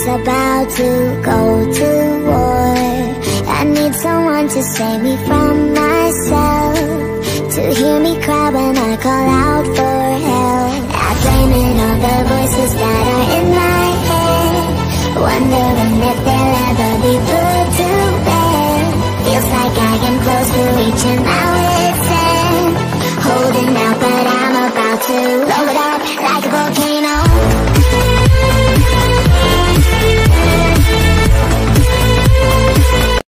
was about to go to war. I need someone to save me from myself, to hear me cry when I call out for help. I blame it on the voices that are in my head, wondering if they'll ever be put to bed. Feels like I am close to reaching out, it's holding out, but I'm about to